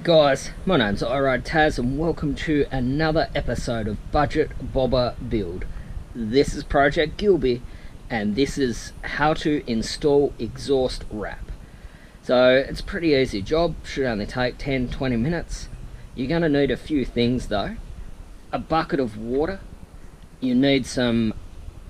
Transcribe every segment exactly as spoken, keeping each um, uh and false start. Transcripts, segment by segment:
G'day guys, my name's iRideTaz and welcome to another episode of Budget Bobber Build. This is Project Gilby and this is how to install exhaust wrap. So it's a pretty easy job, should only take ten to twenty minutes. You're going to need a few things though. A bucket of water, you need some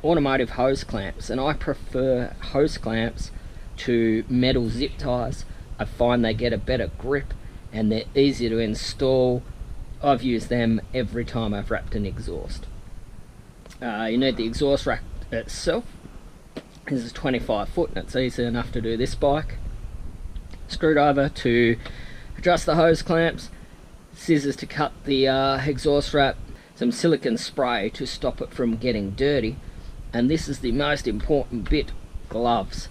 automotive hose clamps, and I prefer hose clamps to metal zip ties. I find they get a better grip and they're easier to install. I've used them every time I've wrapped an exhaust. Uh, you need the exhaust rack itself. This is twenty-five foot and it's easy enough to do this bike. Screwdriver to adjust the hose clamps, scissors to cut the uh, exhaust wrap, some silicone spray to stop it from getting dirty, and this is the most important bit, gloves.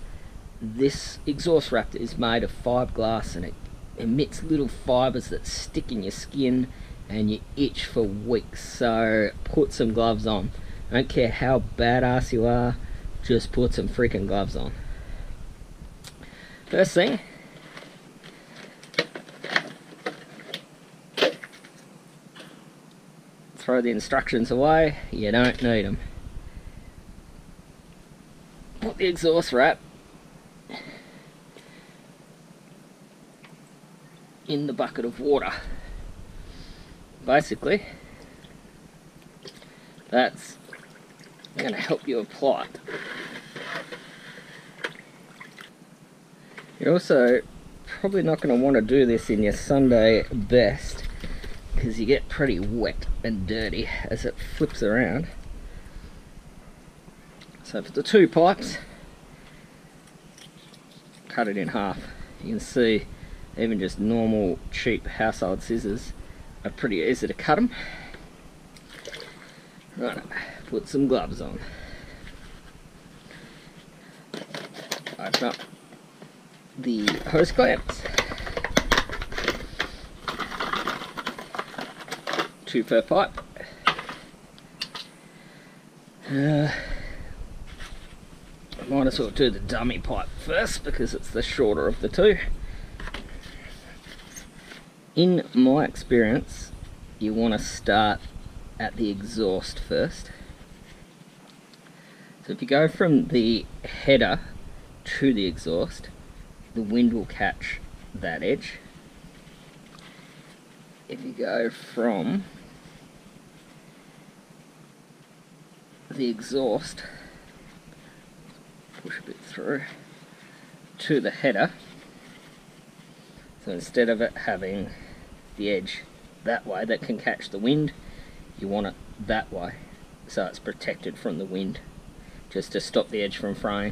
This exhaust wrap is made of fiberglass and it emits little fibers that stick in your skin and you itch for weeks, so put some gloves on. I don't care how badass you are, just put some freaking gloves on. First thing, throw the instructions away, you don't need them. Put the exhaust wrap in the bucket of water. Basically, that's going to help you apply it. You're also probably not going to want to do this in your Sunday best because you get pretty wet and dirty as it flips around. So for the two pipes, cut it in half. You can see even just normal cheap household scissors are pretty easy to cut them. Right, put some gloves on. Open up the hose clamps. Two per pipe. Uh, might as well do the dummy pipe first because it's the shorter of the two. In my experience, you want to start at the exhaust first. So if you go from the header to the exhaust, the wind will catch that edge. If you go from the exhaust, push a bit through, to the header, so instead of it having the edge that way that can catch the wind, you want it that way so it's protected from the wind, just to stop the edge from fraying.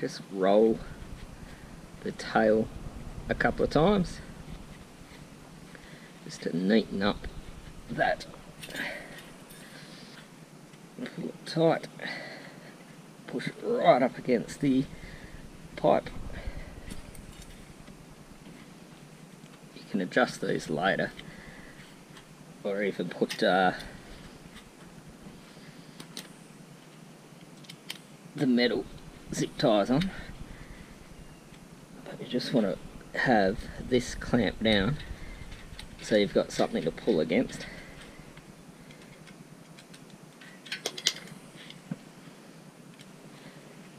Just roll the tail a couple of times just to neaten up that. Pull it tight, push it right up against the pipe. You can adjust these later, or even put uh, the metal zip ties on, but you just want to have this clamp down so you've got something to pull against.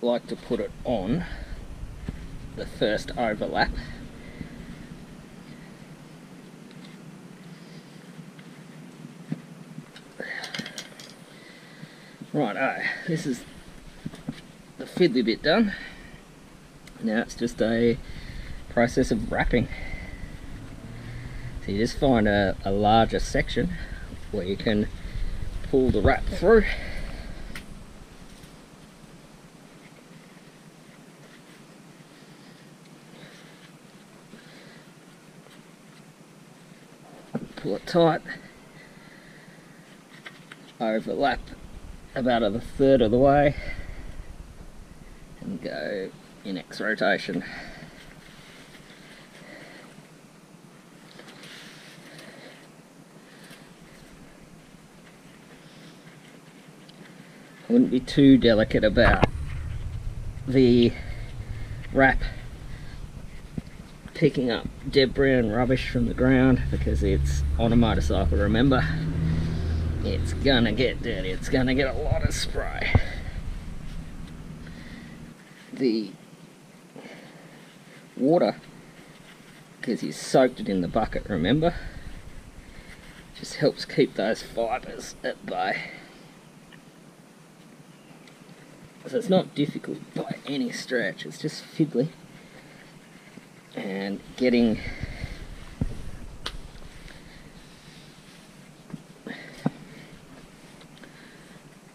I like to put it on the first overlap . Righto, this is the fiddly bit done. Now it's just a process of wrapping. So you just find a, a larger section where you can pull the wrap through. Pull it tight. Overlap about a third of the way and go in X rotation. I wouldn't be too delicate about the wrap picking up debris and rubbish from the ground, because it's on a motorcycle, remember? It's gonna get dirty, it's gonna get a lot of spray. The water, because you soaked it in the bucket, remember? Just helps keep those fibres at bay. So it's not difficult by any stretch, it's just fiddly. And getting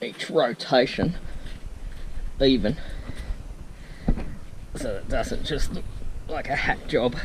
each rotation even, so it doesn't just look like a hack job.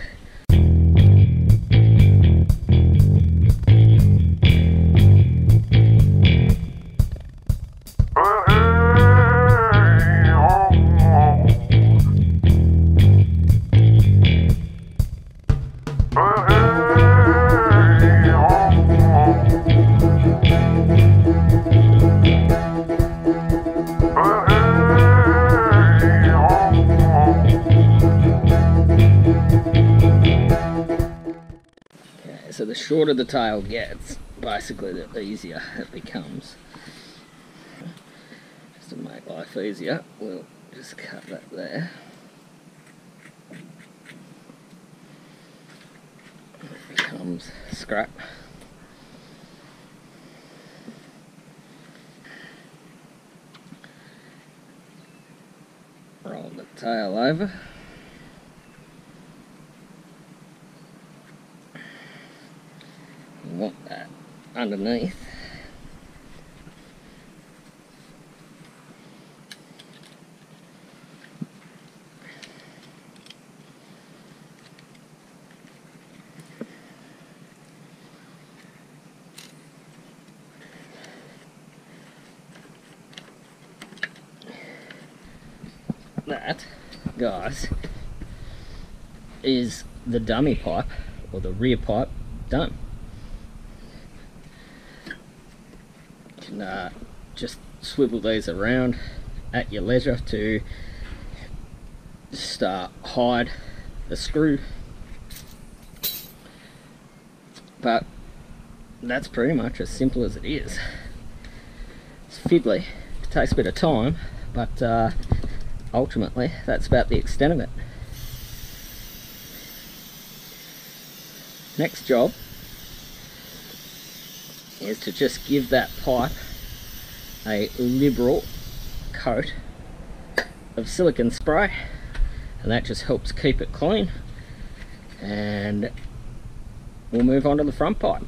So the shorter the tail gets, basically the easier it becomes. Just to make life easier, we'll just cut that there. It becomes scrap. Roll the tail over. Want that underneath. That, guys, is the dummy pipe, or the rear pipe, done. Uh, just swivel these around at your leisure to start hide the screw, but that's pretty much as simple as it is. It's fiddly, it takes a bit of time, but uh, ultimately that's about the extent of it. Next job is to just give that pipe a liberal coat of silicone spray, and that just helps keep it clean, and we'll move on to the front pipe.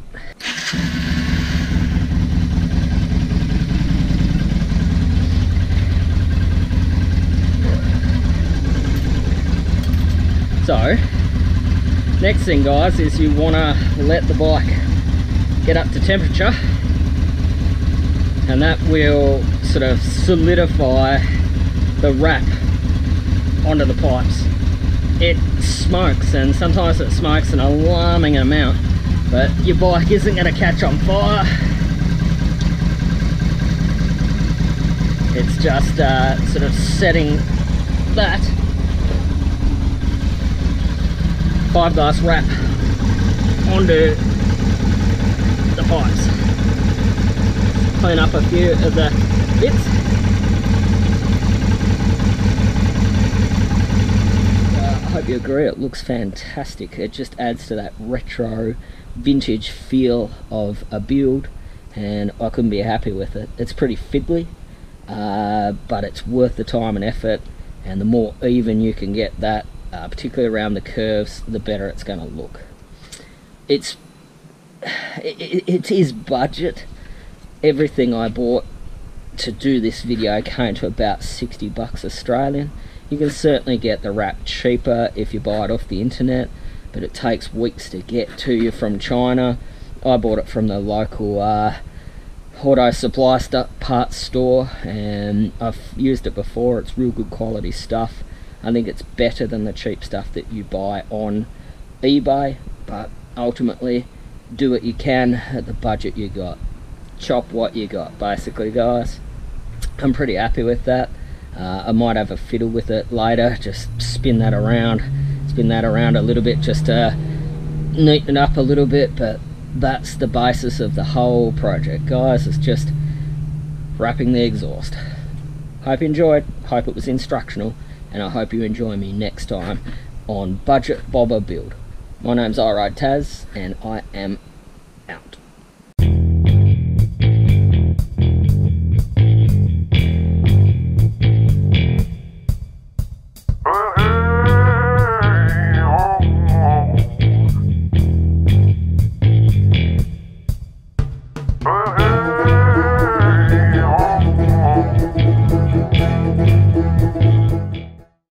So next thing, guys, is you want to let the bike get up to temperature, and that will sort of solidify the wrap onto the pipes. It smokes, and sometimes it smokes an alarming amount, but your bike isn't going to catch on fire. It's just uh, sort of setting that fiberglass wrap onto the pipes. Clean up a few of the bits. Uh, I hope you agree, it looks fantastic. It just adds to that retro vintage feel of a build, and I couldn't be happy with it. It's pretty fiddly, uh, but it's worth the time and effort, and the more even you can get that, uh, particularly around the curves, the better it's going to look. It's It, it is budget. Everything I bought to do this video came to about sixty bucks Australian. You can certainly get the wrap cheaper if you buy it off the internet, but it takes weeks to get to you from China. I bought it from the local uh, auto supply st parts store, and I've used it before. It's real good quality stuff. I think it's better than the cheap stuff that you buy on eBay, but ultimately do what you can at the budget you got. Chop what you got, basically, guys. I'm pretty happy with that. Uh, I might have a fiddle with it later, just spin that around. It's spin that around a little bit just to neaten up a little bit, but that's the basis of the whole project, guys. It's just wrapping the exhaust. Hope you enjoyed, hope it was instructional, and I hope you enjoy me next time on Budget Bobber Build. My name's iRideTaz, and I am